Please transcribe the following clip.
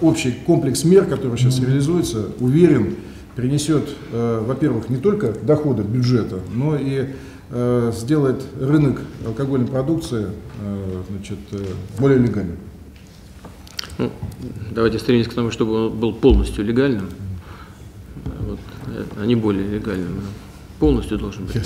Общий комплекс мер, который сейчас реализуется, уверен, принесет, во-первых, не только доходы бюджета, но и сделает рынок алкогольной продукции более легальным. Ну, давайте стремимся к тому, чтобы он был полностью легальным, а не более легальным. Полностью должен быть.